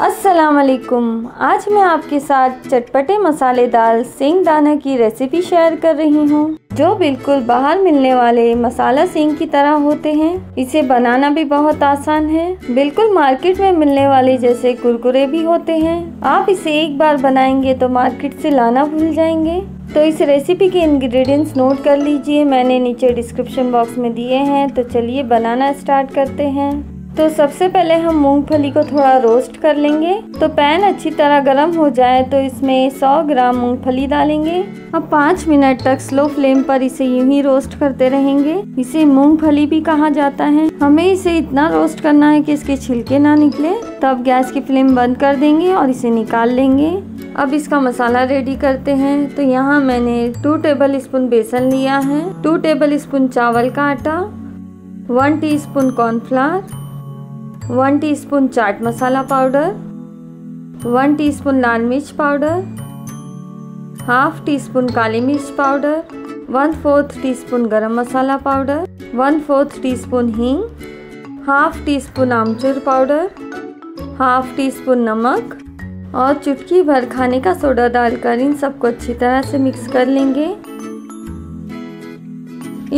अस्सलाम वालेकुम। आज मैं आपके साथ चटपटे मसालेदार सींग दाना की रेसिपी शेयर कर रही हूँ, जो बिल्कुल बाहर मिलने वाले मसाला सींग की तरह होते हैं। इसे बनाना भी बहुत आसान है, बिल्कुल मार्केट में मिलने वाले जैसे कुरकुरे भी होते हैं। आप इसे एक बार बनाएंगे तो मार्केट से लाना भूल जाएंगे। तो इस रेसिपी के इंग्रेडिएंट्स नोट कर लीजिए, मैंने नीचे डिस्क्रिप्शन बॉक्स में दिए हैं। तो चलिए बनाना स्टार्ट करते हैं। तो सबसे पहले हम मूंगफली को थोड़ा रोस्ट कर लेंगे। तो पैन अच्छी तरह गर्म हो जाए तो इसमें 100 ग्राम मूंगफली डालेंगे। अब 5 मिनट तक स्लो फ्लेम पर इसे यूं ही रोस्ट करते रहेंगे। इसे मूंगफली भी कहा जाता है। हमें इसे इतना रोस्ट करना है कि इसके छिलके ना निकले। तब गैस की फ्लेम बंद कर देंगे और इसे निकाल लेंगे। अब इसका मसाला रेडी करते हैं। तो यहाँ मैंने 2 टेबल स्पून बेसन लिया है, 2 टेबल स्पून चावल का आटा, 1 teaspoon cornflour, 1 teaspoon chaat masala powder, 1 teaspoon लाल मिर्च पाउडर, हाफ टीस्पून काली मिर्च powder, 1/4 teaspoon garam masala powder, 1/4 teaspoon हींग, हाफ टीस्पून आमचूर पाउडर, हाफ टीस्पून नमक और चुटकी भर खाने का सोडा डालकर इन सबको अच्छी तरह से मिक्स कर लेंगे।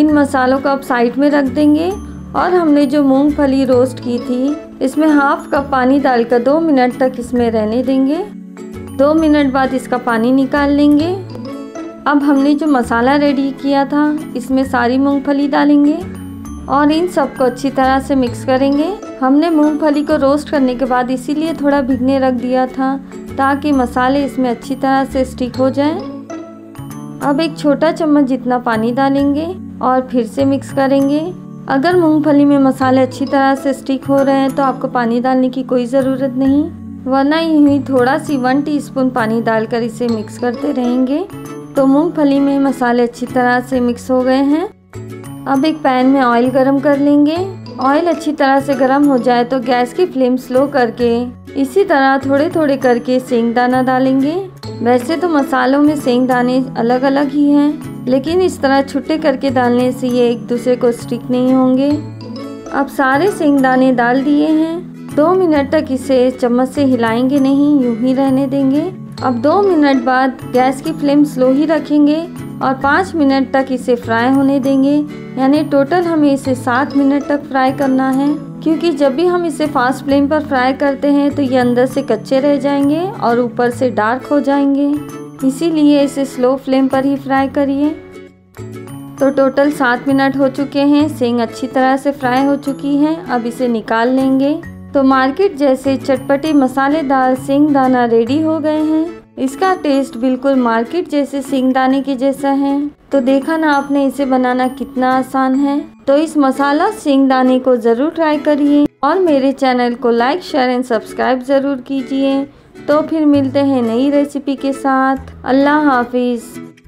इन मसालों को आप साइड में रख देंगे। और हमने जो मूंगफली रोस्ट की थी इसमें हाफ कप पानी डालकर 2 मिनट तक इसमें रहने देंगे। 2 मिनट बाद इसका पानी निकाल लेंगे। अब हमने जो मसाला रेडी किया था इसमें सारी मूंगफली डालेंगे और इन सबको अच्छी तरह से मिक्स करेंगे। हमने मूंगफली को रोस्ट करने के बाद इसीलिए थोड़ा भिगने रख दिया था ताकि मसाले इसमें अच्छी तरह से स्टिक हो जाएं। अब 1 छोटा चम्मच जितना पानी डालेंगे और फिर से मिक्स करेंगे। अगर मूंगफली में मसाले अच्छी तरह से स्टिक हो रहे हैं तो आपको पानी डालने की कोई ज़रूरत नहीं, वरना यूँ ही थोड़ा सी 1 टीस्पून पानी डालकर इसे मिक्स करते रहेंगे। तो मूंगफली में मसाले अच्छी तरह से मिक्स हो गए हैं। अब एक पैन में ऑयल गरम कर लेंगे। ऑयल अच्छी तरह से गरम हो जाए तो गैस की फ्लेम स्लो करके इसी तरह थोड़े थोड़े करके सींग दाना डालेंगे। वैसे तो मसालों में सींग दाने अलग अलग ही हैं, लेकिन इस तरह छुट्टे करके डालने से ये एक दूसरे को स्टिक नहीं होंगे। अब सारे सींग दाने डाल दिए हैं। 2 मिनट तक इसे चम्मच से हिलाएंगे नहीं, यूं ही रहने देंगे। अब 2 मिनट बाद गैस की फ्लेम स्लो ही रखेंगे और 5 मिनट तक इसे फ्राई होने देंगे। यानी टोटल हमें इसे 7 मिनट तक फ्राई करना है, क्योंकि जब भी हम इसे फास्ट फ्लेम पर फ्राई करते हैं तो ये अंदर से कच्चे रह जाएंगे और ऊपर से डार्क हो जाएंगे। इसीलिए इसे स्लो फ्लेम पर ही फ्राई करिए। तो टोटल 7 मिनट हो चुके हैं, सींग अच्छी तरह से फ्राई हो चुकी है। अब इसे निकाल लेंगे। तो मार्केट जैसे चटपटे मसालेदार सींग दाना रेडी हो गए हैं। इसका टेस्ट बिल्कुल मार्केट जैसे सींग दाने के जैसा है। तो देखा ना आपने, इसे बनाना कितना आसान है। तो इस मसाला सींग दाने को ज़रूर ट्राई करिए और मेरे चैनल को लाइक, शेयर एंड सब्सक्राइब ज़रूर कीजिए। तो फिर मिलते हैं नई रेसिपी के साथ। अल्लाह हाफिज़।